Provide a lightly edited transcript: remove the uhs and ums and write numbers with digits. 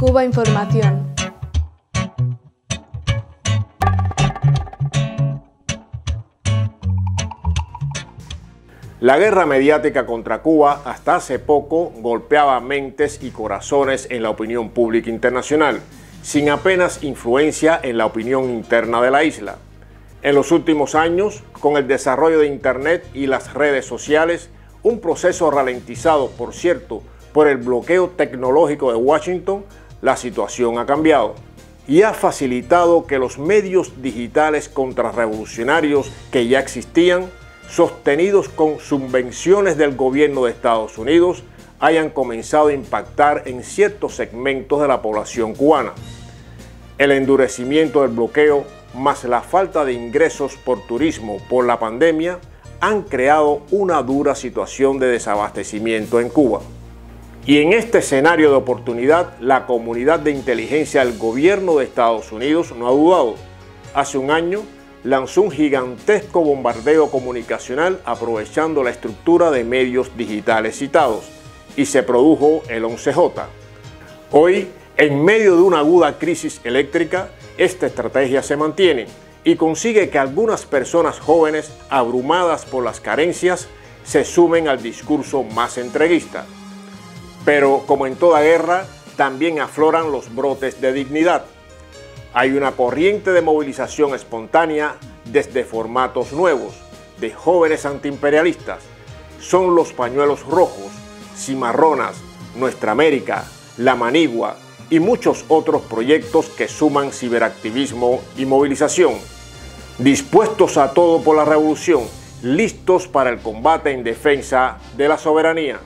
Cuba Información. La guerra mediática contra Cuba hasta hace poco golpeaba mentes y corazones en la opinión pública internacional, sin apenas influencia en la opinión interna de la isla. En los últimos años, con el desarrollo de Internet y las redes sociales, un proceso ralentizado, por cierto, por el bloqueo tecnológico de Washington, la situación ha cambiado y ha facilitado que los medios digitales contrarrevolucionarios que ya existían, sostenidos con subvenciones del gobierno de Estados Unidos, hayan comenzado a impactar en ciertos segmentos de la población cubana. El endurecimiento del bloqueo, más la falta de ingresos por turismo por la pandemia, han creado una dura situación de desabastecimiento en Cuba. Y en este escenario de oportunidad, la comunidad de inteligencia del gobierno de Estados Unidos no ha dudado. Hace un año, lanzó un gigantesco bombardeo comunicacional aprovechando la estructura de medios digitales citados, y se produjo el 11J. Hoy, en medio de una aguda crisis eléctrica, esta estrategia se mantiene y consigue que algunas personas jóvenes, abrumadas por las carencias, se sumen al discurso más entreguista. Pero, como en toda guerra, también afloran los brotes de dignidad. Hay una corriente de movilización espontánea desde formatos nuevos, de jóvenes antiimperialistas. Son los Pañuelos Rojos, Cimarronas, Nuestra América, La Manigua y muchos otros proyectos que suman ciberactivismo y movilización. Dispuestos a todo por la revolución, listos para el combate en defensa de la soberanía.